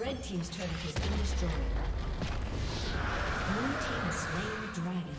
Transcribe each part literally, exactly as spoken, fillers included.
Red team's turret has been destroyed. Blue team has slain the dragon.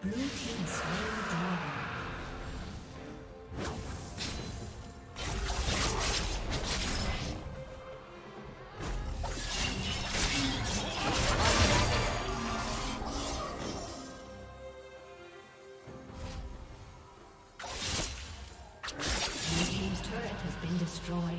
Blue team slain the dragon. Blue team's turret has been destroyed.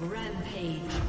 Rampage.